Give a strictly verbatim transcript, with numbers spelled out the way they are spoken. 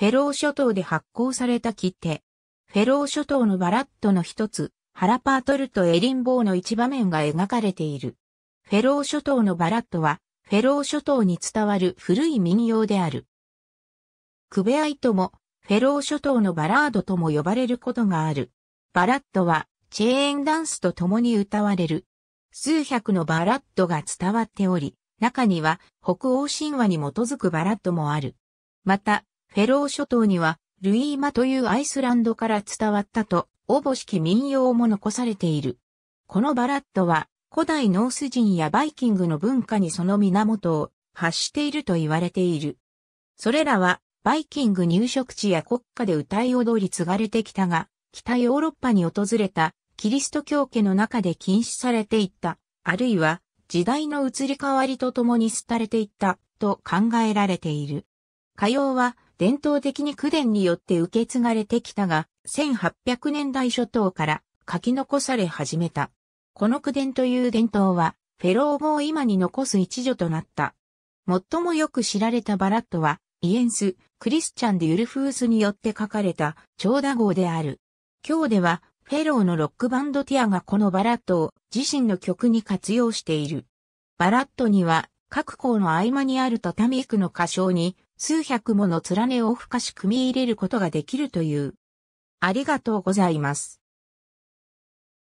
フェロー諸島で発行された切手。フェロー諸島のバラットの一つ、ハラパートルとエディンボーの一場面が描かれている。フェロー諸島のバラットは、フェロー諸島に伝わる古い民謡である。クベアイとも、フェロー諸島のバラードとも呼ばれることがある。バラットは、チェーンダンスと共に歌われる。数百のバラットが伝わっており、中には北欧神話に基づくバラットもある。また、フェロー諸島には、ルイーマというアイスランドから伝わったと、おぼしき民謡も残されている。このバラットは、古代ノース人やバイキングの文化にその源を発していると言われている。それらは、バイキング入植地や国家で歌い踊り継がれてきたが、北ヨーロッパに訪れたキリスト教家の中で禁止されていった、あるいは時代の移り変わりとともに廃れていったと考えられている。歌謡は伝統的に口伝によって受け継がれてきたが、せんはっぴゃくねんだい初頭から書き残され始めた。この口伝という伝統は、フェロー語を今に残す一助となった。最もよく知られたバラットは、イエンス・クリスチャン・デュルフースによって書かれた長蛇号である。今日ではフェローのロックバンドティアがこのバラットを自身の曲に活用している。バラットには各項の合間にある畳句の歌唱に数百もの連ねを付加し組み入れることができるという。ありがとうございます。